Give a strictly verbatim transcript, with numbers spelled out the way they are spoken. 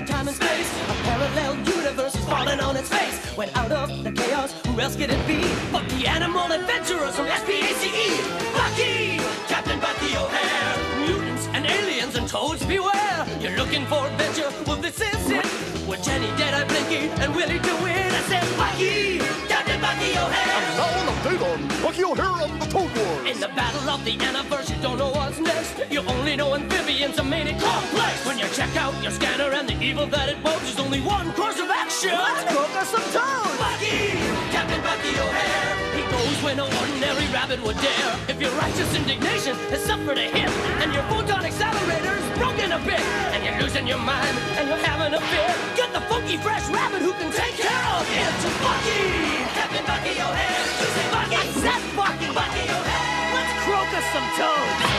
gathered time and space. A parallel universe is falling on its face. When out of the chaos, who else could it be? But the animal adventurers from S P A C E. Bucky! Captain Bucky O'Hare. Mutants and aliens and toads beware. You're looking for adventure, well this is it. With Jenny, Deadeye, Blinky, and Willie DeWitt. I said Bucky! Captain Bucky O'Hare! And now an update on Bucky O'Hare on the Toad Wars. In the battle of the universe, you don't know what's next. You only know amphibians are made it complex. When you check out your scanner and the evil that it poses, there's only one course of action. Let's go for some toads! Bucky! Captain Bucky O'Hare! He goes where no ordinary rabbit would dare. If your righteous indignation has suffered a hit, and your photon accelerator's broken a bit, and you're losing your mind, and you're having a fit, get the funky fresh rabbit who can take care of it. To Bucky! Captain Bucky O'Hare! You say Bucky! I said Bucky! Bucky O'Hare! Let's croak us some toads!